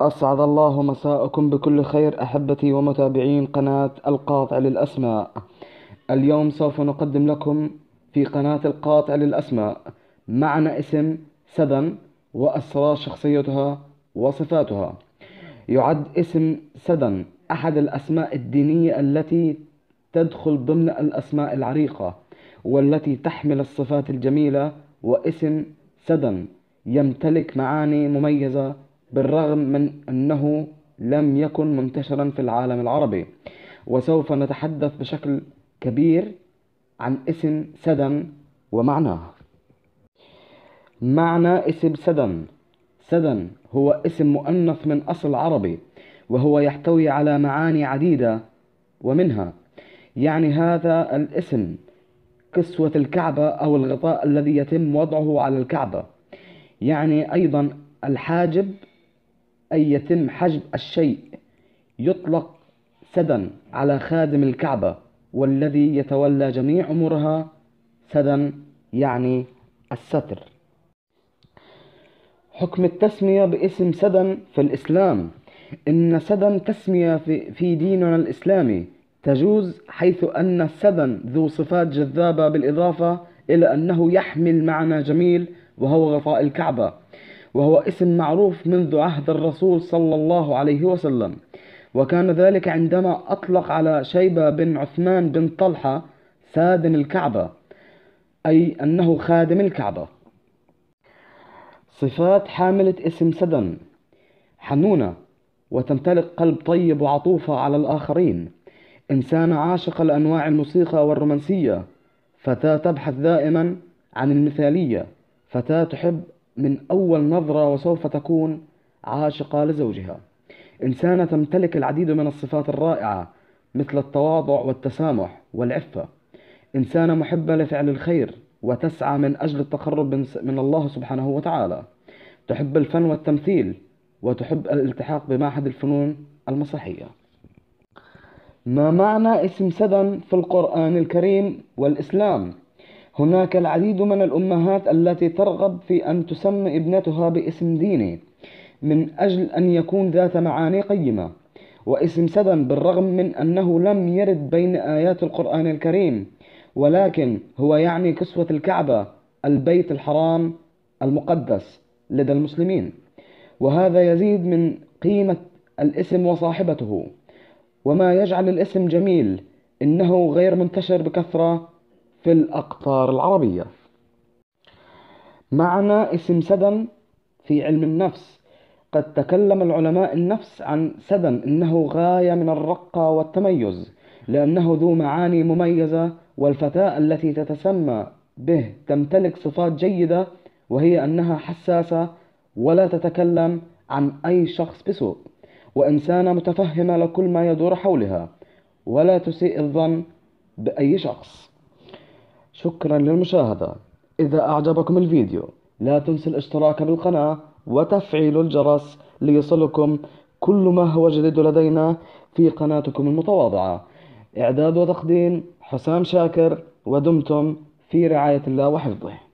أسعد الله مساءكم بكل خير أحبتي ومتابعين قناة القاطع للأسماء. اليوم سوف نقدم لكم في قناة القاطع للأسماء معنى اسم سدن وأسرار شخصيتها وصفاتها. يعد اسم سدن أحد الأسماء الدينية التي تدخل ضمن الأسماء العريقة والتي تحمل الصفات الجميلة، واسم سدن يمتلك معاني مميزة بالرغم من أنه لم يكن منتشرا في العالم العربي. وسوف نتحدث بشكل كبير عن اسم سدن ومعناه. معنى اسم سدن: سدن هو اسم مؤنث من أصل عربي، وهو يحتوي على معاني عديدة، ومنها يعني هذا الاسم كسوة الكعبة أو الغطاء الذي يتم وضعه على الكعبة، يعني أيضا الحاجب، أي يتم حجب الشيء. يطلق سدن على خادم الكعبة والذي يتولى جميع أمورها. سدن يعني الستر. حكم التسمية باسم سدن في الإسلام: إن سدن تسمية في ديننا الإسلامي تجوز، حيث أن السدن ذو صفات جذابة، بالإضافة إلى أنه يحمل معنى جميل وهو غطاء الكعبة، وهو اسم معروف منذ عهد الرسول صلى الله عليه وسلم، وكان ذلك عندما أطلق على شيبة بن عثمان بن طلحة سادن الكعبة، أي أنه خادم الكعبة. صفات حاملة اسم سدن: حنونة، وتمتلك قلب طيب وعطوفة على الآخرين، إنسانة عاشقة لأنواع الموسيقى والرومانسية، فتاة تبحث دائما عن المثالية، فتاة تحب من أول نظرة وسوف تكون عاشقة لزوجها، إنسانة تمتلك العديد من الصفات الرائعة مثل التواضع والتسامح والعفة، إنسانة محبة لفعل الخير وتسعى من أجل التقرب من الله سبحانه وتعالى، تحب الفن والتمثيل وتحب الالتحاق بمعهد الفنون المسرحية. ما معنى اسم سدن في القرآن الكريم والإسلام؟ هناك العديد من الأمهات التي ترغب في أن تسمي ابنتها باسم ديني من أجل أن يكون ذات معاني قيمة، واسم سدن بالرغم من أنه لم يرد بين آيات القرآن الكريم، ولكن هو يعني كسوة الكعبة، البيت الحرام المقدس لدى المسلمين، وهذا يزيد من قيمة الاسم وصاحبته، وما يجعل الاسم جميل إنه غير منتشر بكثرة في الأقطار العربية. معنى اسم سدن في علم النفس: قد تكلم العلماء النفس عن سدن إنه غاية من الرقة والتميز، لأنه ذو معاني مميزة، والفتاة التي تتسمى به تمتلك صفات جيدة، وهي أنها حساسة ولا تتكلم عن أي شخص بسوء، وإنسانة متفهمة لكل ما يدور حولها، ولا تسيء الظن بأي شخص. شكرا للمشاهدة. إذا أعجبكم الفيديو لا تنسوا الاشتراك بالقناة وتفعيل الجرس ليصلكم كل ما هو جديد لدينا في قناتكم المتواضعة. إعداد وتقديم حسام شاكر، ودمتم في رعاية الله وحفظه.